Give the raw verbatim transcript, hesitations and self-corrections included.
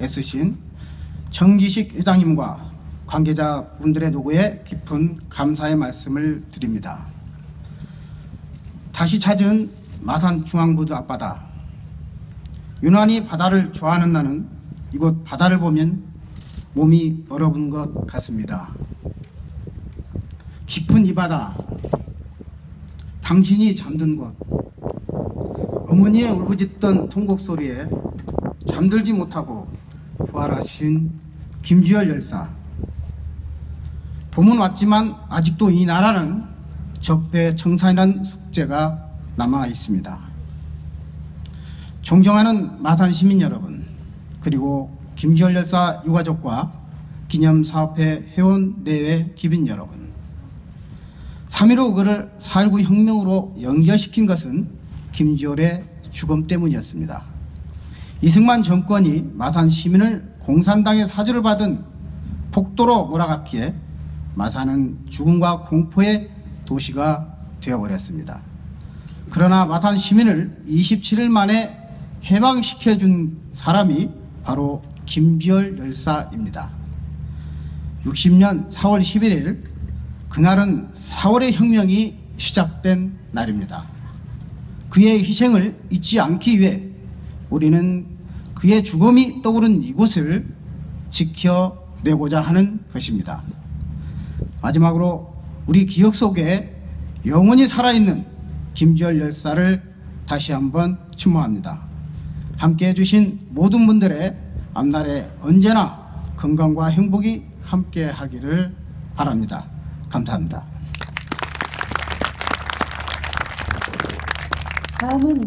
애쓰신 정기식 회장님과 관계자분들의 노고에 깊은 감사의 말씀을 드립니다. 다시 찾은 마산중앙부두 앞바다. 유난히 바다를 좋아하는 나는 이곳 바다를 보면 몸이 얼어붙는 것 같습니다. 깊은 이 바다, 당신이 잠든 곳, 어머니의 울부짖던 통곡 소리에 잠들지 못하고 부활하신 김주열 열사. 봄은 왔지만 아직도 이 나라는 적폐청산이란 숙제가 남아 있습니다. 존경하는 마산 시민 여러분, 그리고 김주열 열사 유가족과 기념사업회 회원 내외 기빈 여러분, 삼일오 그를 사일구 혁명으로 연결시킨 것은 김주열의 죽음 때문이었습니다. 이승만 정권이 마산 시민을 공산당의 사주를 받은 폭도로 몰아갔기에 마산은 죽음과 공포의 도시가 되어버렸습니다. 그러나 마산 시민을 이십칠일 만에 해방시켜준 사람이 바로 김주열 열사입니다. 육십년 사월 십일일, 그날은 사월의 혁명이 시작된 날입니다. 그의 희생을 잊지 않기 위해 우리는 그의 죽음이 떠오른 이곳을 지켜내고자 하는 것입니다. 마지막으로 우리 기억 속에 영원히 살아있는 김주열 열사를 다시 한번 추모합니다. 함께해 주신 모든 분들의 앞날에 언제나 건강과 행복이 함께하기를 바랍니다. 감사합니다. 다음은